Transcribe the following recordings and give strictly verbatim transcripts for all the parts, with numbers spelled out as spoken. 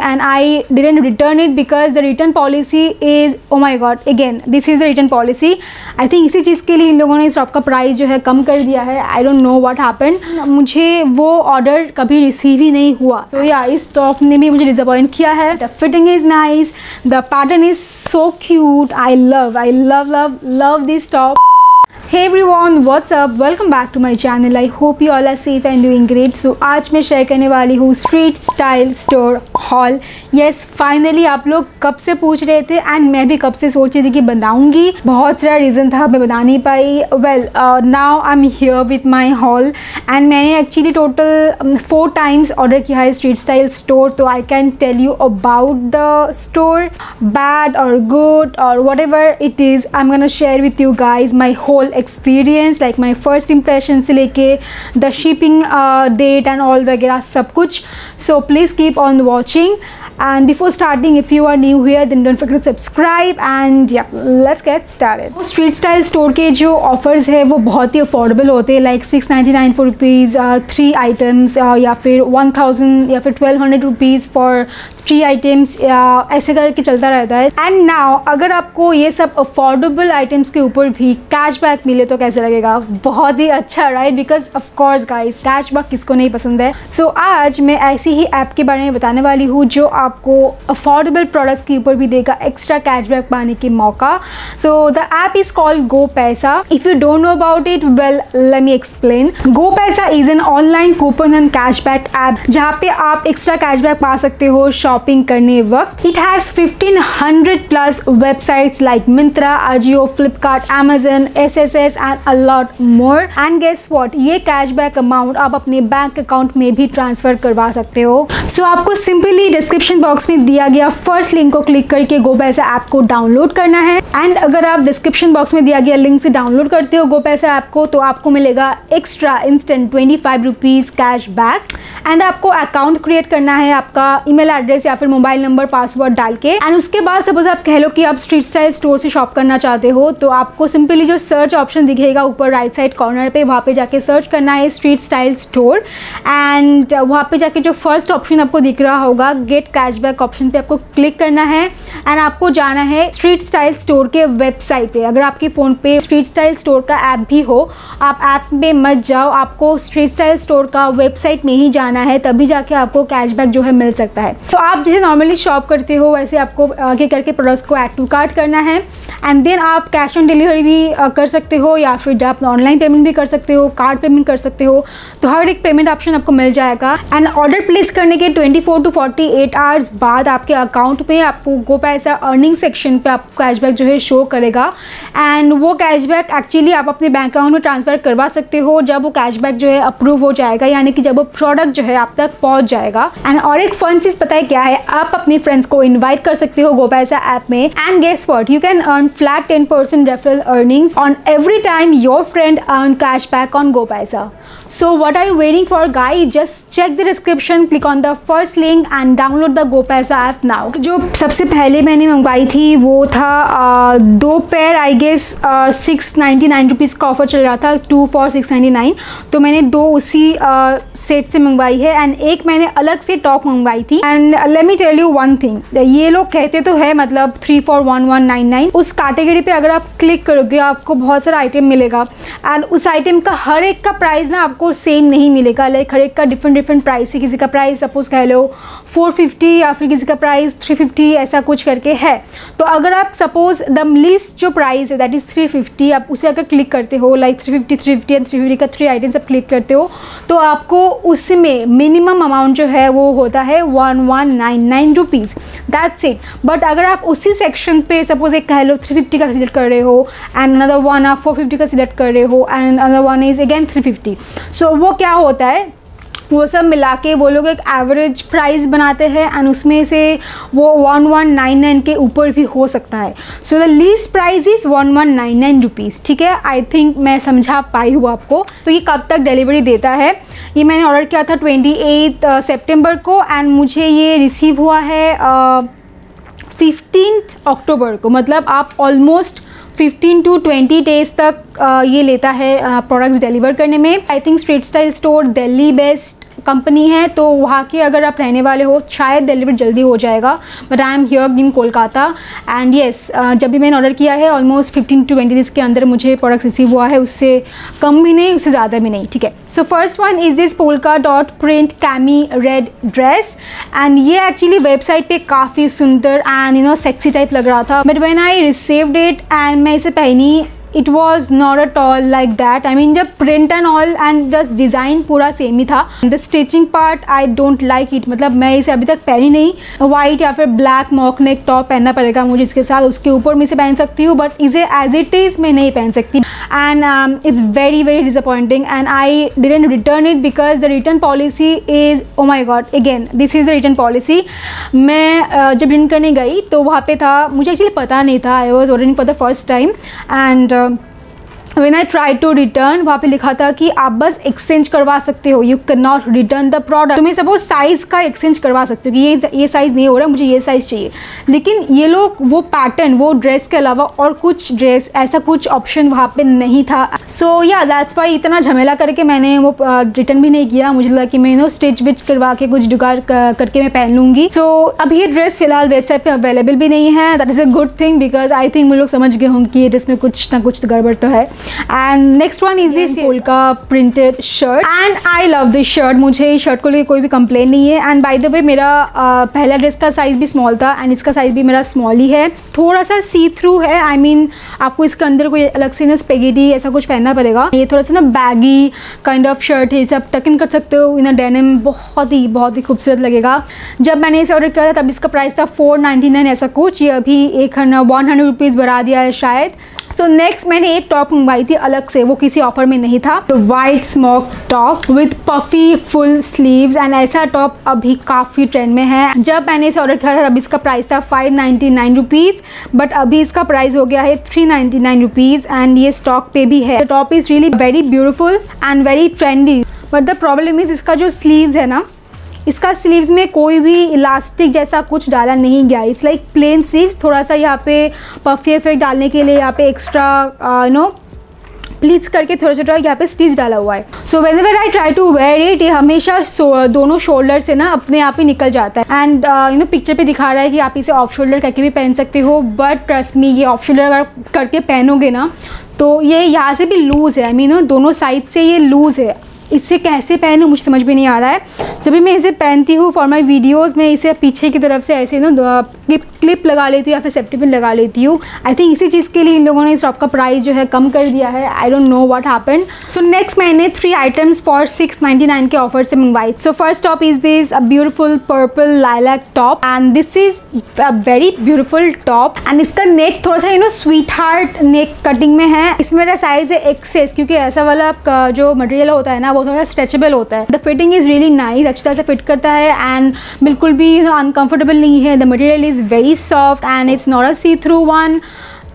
and I didn't return it because the return policy is, oh my god, again this is the return policy. I think इसी चीज़ के लिए इन लोगों ने इस top का price जो है कम कर दिया है. I don't know what happened. मुझे वो ऑर्डर कभी रिसीव ही नहीं हुआ. So yeah, इस टॉप ने भी मुझे डिसअपॉइंट किया है. The fitting is nice, the pattern is so cute. I love, I love, love, love this top. Hey everyone, what's up? Welcome back to my channel. I hope you all are safe and doing great. So आज मैं share करने वाली हूँ street style store haul. Yes, finally आप लोग कब से पूछ रहे थे एंड मैं भी कब से सोच रही थी कि बनाऊँगी. बहुत सारा रीज़न था, मैं बना नहीं पाई. Well now I am here with my haul and मैंने actually total four times order किया है स्ट्रीट स्टाइल स्टोर. तो I can tell you about the store, bad और गुड और whatever it is. I am gonna share with you guys my whole experience, like my first impression से लेके the shipping date and all वगैरह सब कुछ. So please keep on watching and before starting if you are new here then don't forget to subscribe and yeah let's get started. Street style store के जो offers है वो बहुत ही affordable होते हैं. Like six ninety nine for rupees three items या फिर one thousand या फिर twelve hundred rupees for three items, ऐसे करके चलता रहता है. एंड नाउ अगर आपको ये सब अफोर्डेबल आइटम्स के ऊपर भी कैशबैक मिले तो कैसे लगेगा? बहुत ही अच्छा, right? Because of course guys cashback किसको नहीं पसंद है. सो so, आज मैं ऐसी ही ऐप के बारे में बताने वाली हूँ जो आपको अफोर्डेबल प्रोडक्ट्स के ऊपर भी देगा एक्स्ट्रा कैशबैक पाने के मौका. So the app is called GoPaisa. If you don't know about it, well let me explain. GoPaisa is an online coupon and cashback app जहाँ पे आप एक्स्ट्रा कैशबैक पा सकते हो शॉपिंग करने वक्त. It has fifteen hundred plus websites like Myntra, Ajio, Flipkart, Amazon, S S S and a lot more. And guess what, ये cashback amount आप अपने बैंक अकाउंट में भी ट्रांसफर करवा सकते हो. सो so, आपको सिंपली डिस्क्रिप्शन बॉक्स में दिया गया फर्स्ट लिंक को क्लिक करके गोपैसा ऐप को डाउनलोड करना है. एंड अगर आप डिस्क्रिप्शन बॉक्स में दिया गया लिंक से डाउनलोड करते हो गोपैसा ऐप को तो आपको मिलेगा extra instant twenty five rupees cash back. And आपको अकाउंट क्रिएट करना है, आपका ईमेल एड्रेस या फिर मोबाइल नंबर, पासवर्ड डाल के. एंड उसके बाद सपोज आप कह लो कि आप स्ट्रीट स्टाइल स्टोर से शॉप करना चाहते हो तो आपको सिंपली जो सर्च ऑप्शन दिखेगा ऊपर राइट साइड कॉर्नर पे, वहाँ पे जाके सर्च करना है स्ट्रीट स्टाइल स्टोर. एंड वहाँ पे जाके जो फर्स्ट ऑप्शन आपको दिख रहा होगा गेट कैशबैक ऑप्शन पे आपको क्लिक करना है. एंड आपको जाना है स्ट्रीट स्टाइल स्टोर के वेबसाइट पे. अगर आपके फ़ोन पे स्ट्रीट स्टाइल स्टोर का ऐप भी हो, आप ऐप पे मत जाओ, आपको स्ट्रीट स्टाइल स्टोर का वेबसाइट में ही जाना है, तभी जाके आपको कैशबैक जो है मिल सकता है. तो आप जैसे नॉर्मली शॉप करते हो वैसे आपको आगे करके प्रोडक्ट्स को ऐड टू कार्ट करना है. एंड देन आप कैश ऑन डिलीवरी भी कर सकते हो या फिर आप ऑनलाइन पेमेंट भी कर सकते हो, कार्ड पेमेंट कर सकते हो. तो हर एक पेमेंट ऑप्शन आपको मिल जाएगा. एंड ऑर्डर प्लेस करने के twenty four to forty eight hours बाद आपके अकाउंट में आपको गोपैसा अर्निंग सेक्शन पे आपको कैशबैक जो है शो करेगा. एंड वो कैशबैक एक्चुअली आप अपने बैंक अकाउंट में ट्रांसफ़र करवा सकते हो जब वो कैशबैक जो है अप्रूव हो जाएगा, यानी कि जब वो प्रोडक्ट जो है आप तक पहुंच जाएगा. एंड और एक फन चीज़ पता है क्या है, आप अपने फ्रेंड्स को इन्वाइट कर सकते हो गोपैसा ऐप में. And guess what, you can earn flat ten percent referral earnings on every time your friend earn cashback on GoPaisa. So what are you waiting for guys? Just check the description, click on the first link and download the GoPaisa app now. जो सबसे पहले मैंने मंगवाई थी वो था आ, दो pair, I guess six ninety nine rupees का ऑफर चल रहा था, two for six ninety nine. तो मैंने दो उसी आ, सेट से मंगवाई है एंड एक मैंने अलग से टॉप मंगवाई थी. And let me tell you one thing, ये लोग कहते तो है मतलब three for one one nine nine उस कैटेगरी पे अगर आप क्लिक करोगे आपको बहुत सारा आइटम मिलेगा. एंड उस आइटम का हर एक का प्राइस ना आपको सेम नहीं मिलेगा, लाइक हर एक का डिफरेंट डिफरेंट प्राइस है. किसी का प्राइस सपोज कह लो फोर फिफ्टी या फिर किसी का प्राइस थ्री फिफ्टी, ऐसा कुछ करके है. तो अगर आप सपोज द लीस्ट जो प्राइस है दैट इज़ थ्री फिफ्टी, आप उसे अगर क्लिक करते हो like three fifty three fifty and three fifty का थ्री आइटम्स आप क्लिक करते हो तो आपको उसमें मिनिमम अमाउंट जो है वो होता है one one nine nine rupees, that's it. But अगर आप उसी सेक्शन पे सपोज एक कह लो थ्री फिफ्टी का सिलेक्ट कर रहे हो एंड अनदर वन आप फोर फिफ्टी का सिलेक्ट कर रहे हो and another one is again three fifty. So वो क्या होता है, वो सब मिला के वो लोग एक एवरेज प्राइस बनाते हैं एंड उसमें से वो वन वन नाइन नाइन के ऊपर भी हो सकता है. So the least price is one one nine nine rupees. ठीक है, आई थिंक मैं समझा पाई हूँ आपको. तो ये कब तक डिलीवरी देता है? ये मैंने ऑर्डर किया था ट्वेंटी एट सेप्टेम्बर को एंड मुझे ये रिसीव हुआ है फिफ्टीन अक्टूबर को. मतलब आप almost fifteen to twenty days तक आ, ये लेता है प्रोडक्ट्स डिलीवर करने में. I think street style store Delhi based company है, तो वहाँ के अगर आप रहने वाले हो शायद डिलीवर जल्दी हो जाएगा। But I am here in Kolkata and yes, जब भी मैंने ऑर्डर किया है almost fifteen to twenty days के अंदर मुझे प्रोडक्ट रिसीव हुआ है, उससे कम भी नहीं उससे ज़्यादा भी नहीं। ठीक है, so first one is this polka dot print cami red dress and ये एक्चुअली वेबसाइट पे काफ़ी सुंदर and you know sexy type लग रहा था, but when I received it and मैं इसे पहनी it was not at all like that. I mean जब print and all and just design पूरा सेम ही था। The stitching part I don't like it, मतलब मैं इसे अभी तक पहनी नहीं। वाइट या फिर ब्लैक मॉक नेक टॉप पहनना पड़ेगा मुझे इसके साथ, उसके ऊपर मैं इसे पहन सकती हूँ बट इसे एज इट इज़ मैं नहीं पहन सकती and it's very very disappointing and I didn't return it because the return policy is oh my god, again this is the return policy. मैं uh, जब रिटर्न करने गई तो वहाँ पर था, मुझे एक्चुअली पता नहीं था, I was ordering for the first time and When I tried to return, वहाँ पे लिखा था कि आप बस एक्सचेंज करवा सकते हो, you can not return the product. तुम्हें सपोज साइज़ का एक्सचेंज करवा सकते हो कि ये ये साइज़ नहीं हो रहा, मुझे ये साइज़ चाहिए, लेकिन ये लोग वो पैटर्न वो ड्रेस के अलावा और कुछ ड्रेस ऐसा कुछ ऑप्शन वहाँ पे नहीं था। सो या दैट्स वाई इतना झमेला करके मैंने वो रिटर्न भी नहीं किया, मुझे लगा कि मैं नो स्टिच विच करवा के कुछ जुगाड़ करके मैं पहन लूँगी। सो so, अब ये ड्रेस फिलहाल वेबसाइट पर अवेलेबल भी नहीं है, that is a good thing because I think वो लोग समझ गए होंगे कि ये ड्रेस में कुछ ना कुछ गड़बड़ तो है। And next one is this polka printed shirt and I love this shirt, मुझे इस शर्ट को लेकर कोई भी कंप्लेन नहीं है। एंड बाय द वे मेरा uh, पहला ड्रेस का साइज़ भी स्मॉल था एंड इसका साइज़ भी मेरा स्मॉल ही है, थोड़ा सा सी थ्रू है। आई I मीन mean, आपको इसके अंदर कोई अलग से ना स्पेगेटी ऐसा कुछ पहनना पड़ेगा। ये थोड़ा सा ना बैगी काइंड ऑफ शर्ट है, इसे आप टक इन कर सकते हो इन अ डेनिम, बहुत ही बहुत ही खूबसूरत लगेगा। जब मैंने इसे ऑर्डर किया था तब इसका प्राइस था फोर नाइन्टी नाइन ऐसा कुछ, ये अभी एक वन हंड्रेड रुपीज़ बढ़ा दिया है शायद। सो so नेक्स्ट मैंने एक टॉप मंगवाई थी अलग से, वो किसी ऑफर में नहीं था, white smock top with puffy full sleeves and ऐसा टॉप अभी काफ़ी ट्रेंड में है। जब मैंने इसे ऑर्डर किया था तब इसका प्राइस था five ninety nine rupees but अभी इसका प्राइस हो गया है three ninety nine rupees and ये स्टॉक पे भी है। The top is really very beautiful and very trendy, but the problem is इसका जो स्लीव्स है ना, इसका स्लीव्स में कोई भी इलास्टिक जैसा कुछ डाला नहीं गया, इट्स लाइक प्लेन स्लीव्स। थोड़ा सा यहाँ पे पफी इफेक्ट डालने के लिए यहाँ पे एक्स्ट्रा यू नो प्लीज करके थोड़ा छोटा यहाँ पे स्टिच डाला हुआ है। So whenever I try to wear it, ये हमेशा सो, दोनों शोल्डर से ना अपने आप ही निकल जाता है एंड यू नो पिक्चर पे दिखा रहा है कि आप इसे ऑफ शोल्डर करके भी पहन सकते हो, बट ट्रस्ट मी ये ऑफ शोल्डर अगर करके पहनोगे ना तो ये यहाँ से भी लूज़ है। आई मीन नो दोनों साइड से ये लूज़ है, इसे कैसे पहनूं मुझे समझ में नहीं आ रहा है। जब भी मैं इसे पहनती हूँ फॉर माय वीडियोस मैं इसे पीछे की तरफ से ऐसे ना क्लिप क्लिप लगा लेती हूँ या फिर सेफ्टी पिन लगा लेती हूँ। आई थिंक इसी चीज़ के लिए इन लोगों ने इस टॉप का प्राइस जो है कम कर दिया है, I don't know what happened. So next मैंने three items for six ninety nine के ऑफर से मंगवाई। So first top is this a beautiful purple lilac top and this is a very beautiful top and इसका neck थोड़ा सा you know sweetheart neck cutting में है। इसमें मेरा साइज़ है एक्सेस, क्योंकि ऐसा वाला आपका जो मटेरियल होता है ना थोड़ा स्ट्रेचेबल होता है। The fitting is really nice, अच्छा से फिट करता है एंड बिल्कुल भी यू नो अनकंफर्टेबल नहीं है। The material is very soft and it's not a see through one.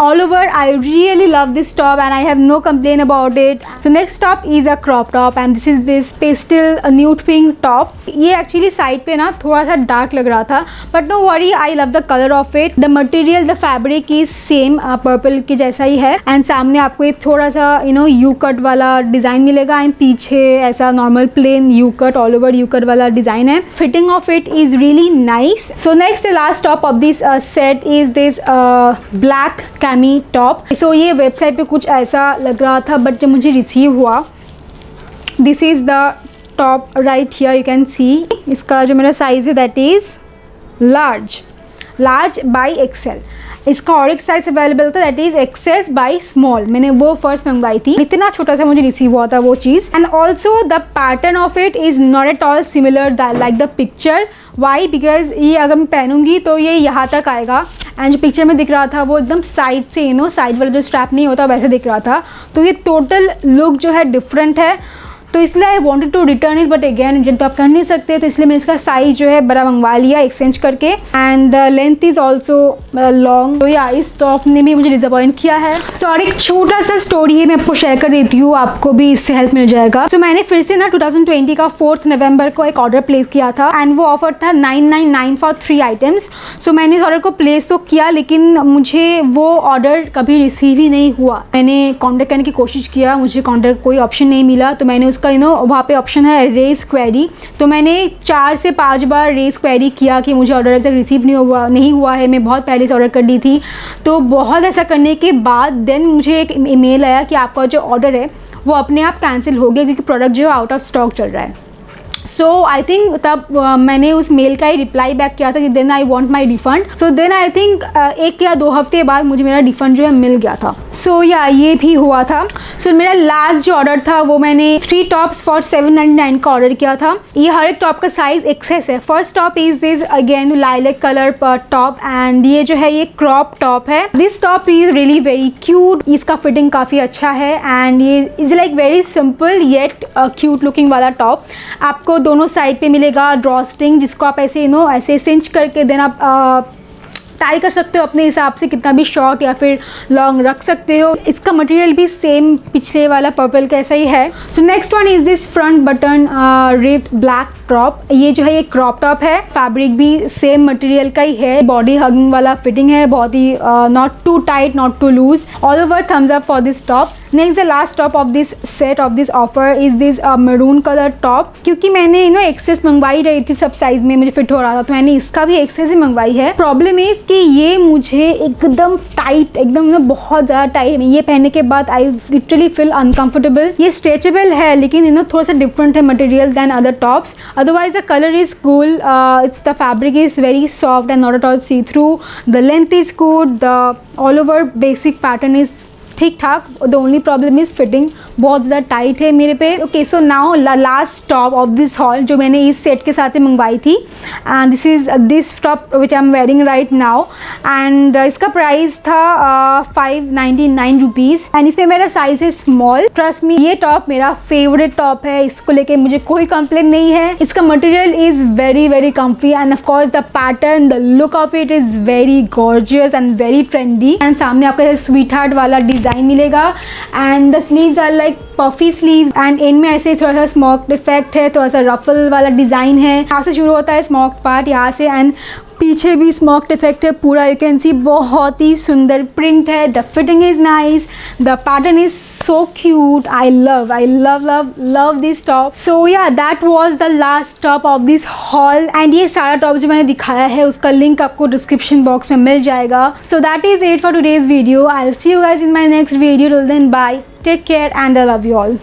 All over I really love this top and I have no complain about it. So next top is a crop top and this is this pastel nude pink top. ये actually side पे ना थोड़ा सा dark लग रहा था but no worry, I love the colour of it. The material the fabric is same purple के जैसा ही है एंड सामने आपको एक थोड़ा सा यू नो यू कट वाला डिज़ाइन मिलेगा एंड पीछे ऐसा normal plain U cut all over U cut वाला डिज़ाइन है। Fitting of it is really nice. So next the last top of this set is this black cami top. So ये website पे कुछ ऐसा लग रहा था बट जब मुझे रिसीव हुआ, this is the top right here, you can see इसका जो मेरा साइज़ है that is large large by XL. इसका और एक साइज़ अवेलेबल था that is XS by small, मैंने वो फर्स्ट मंगवाई थी। इतना छोटा सा मुझे रिसीव हुआ था वो चीज़ and also the pattern of it is not at all similar like the picture. Why? Because ये अगर मैं पहनूंगी तो ये यहाँ तक आएगा एंड जो पिक्चर में दिख रहा था वो एकदम साइड से यू नो साइड वाला जो स्ट्रैप नहीं होता वैसे दिख रहा था, तो ये टोटल लुक जो है डिफरेंट है। तो इसलिए I wanted to return it but again return तो आप कर नहीं सकते, तो इसलिए मैंने इसका साइज़ जो है बड़ा मंगवा लिया एक्सचेंज करके and length is also long. तो या इस टॉप ने भी मुझे डिसअपॉइंट किया है। सो और एक छोटा सा स्टोरी है मैं आपको शेयर कर देती हूँ, आपको भी इससे हेल्प मिल जाएगा। सो so, मैंने फिर से ना टू थाउजेंड ट्वेंटी का फोर्थ नवंबर को एक ऑर्डर प्लेस किया था एंड वो ऑफर था nine nine nine for three items. So मैंने इस ऑर्डर को प्लेस तो किया लेकिन मुझे वो ऑर्डर कभी रिसीव ही नहीं हुआ। मैंने कॉन्टैक्ट करने की कोशिश किया, मुझे कॉन्टैक्ट कोई ऑप्शन नहीं मिला, तो मैंने उसका यू नो वहाँ पे ऑप्शन है रेज क्वेरी। तो मैंने चार से पाँच बार रेज क्वेरी किया कि मुझे ऑर्डर अभी तक रिसीव नहीं हुआ नहीं हुआ है, मैं बहुत पहले से ऑर्डर कर ली थी। तो बहुत ऐसा करने के बाद देन मुझे एक ईमेल आया कि आपका जो ऑर्डर है वो अपने आप कैंसिल हो गया क्योंकि प्रोडक्ट जो है आउट ऑफ स्टॉक चल रहा है। सो आई थिंक तब uh, मैंने उस मेल का ही रिप्लाई बैक किया था कि then I want my refund. So then I think एक या दो हफ्ते बाद मुझे मेरा रिफंड जो है मिल गया था। सो so, या yeah, ये भी हुआ था। सो so, मेरा लास्ट जो ऑर्डर था वो मैंने three tops for seven nine nine का ऑर्डर किया था। ये हर एक टॉप का साइज एक्सेस है। First top is this again lilac colour top and ये जो है ये क्रॉप टॉप है। This top is really very cute, इसका फिटिंग काफ़ी अच्छा है एंड ये is like very simple yet cute looking वाला टॉप। आपको दोनों साइड पे मिलेगा ड्रॉस्ट्रिंग जिसको आप ऐसे यू नो ऐसे सिंच करके देन आप आ, टाई कर सकते हो अपने हिसाब से, कितना भी शॉर्ट या फिर लॉन्ग रख सकते हो। इसका मटेरियल भी सेम पिछले वाला पर्पल का ऐसा ही है। So next one is this front button ripped black crop. ये जो है ये क्रॉप टॉप है, फैब्रिक भी सेम मटेरियल का ही है। बॉडी हगिंग वाला फिटिंग है, बहुत ही not too tight not too loose. All over thumbs up for this top. Next the last top of this set of this offer is this maroon colour top. क्योंकि मैंने you know access मंगवाई रही थी, सब size में मुझे fit हो रहा था तो मैंने इसका भी एक्सेस ही मंगवाई है। प्रॉब्लम इज कि ये मुझे एकदम टाइट एकदम ना बहुत ज़्यादा टाइट, ये पहनने के बाद आई लिटरली फील अनकम्फर्टेबल। ये स्ट्रेचेबल है लेकिन यू नो थोड़ा सा डिफरेंट है material than other tops. Otherwise the colour is cool, it's the fabric is very soft and not at all see through. The length is good, the all over basic pattern is ठीक ठाक। The only problem is fitting बहुत ज़्यादा tight है मेरे पे। Okay so now last top of this hall जो मैंने इस सेट के साथ ही मंगवाई थी and this is this top which I am wearing right now and इसका प्राइस था five ninety nine rupees and इसमें मेरा साइज है स्मॉल। ट्रस्ट मी ये टॉप मेरा फेवरेट टॉप है, इसको लेके मुझे कोई कंप्लेन नहीं है। इसका material is very very comfy and of course the pattern the look of it is very gorgeous and very trendy and सामने आपका स्वीट हार्ट वाला डिज़ाइन मिलेगा and the sleeves are like puffy sleeves and इनमें ऐसे थोड़ा सा smoke effect है, थोड़ा सा रफल वाला डिज़ाइन है। यहाँ से शुरू होता है स्मोक पार्ट, यहाँ से एंड पीछे भी स्मोक इफेक्ट है पूरा। यू कैन सी बहुत ही सुंदर प्रिंट है। The fitting is nice, the pattern is so cute. I love I love love love this top. So yeah that was the last top of this haul and ये सारा top जो मैंने दिखाया है उसका लिंक आपको description box में मिल जाएगा। So that is it for today's video. I will see you guys in my next video. Till then bye, take care and I love you all.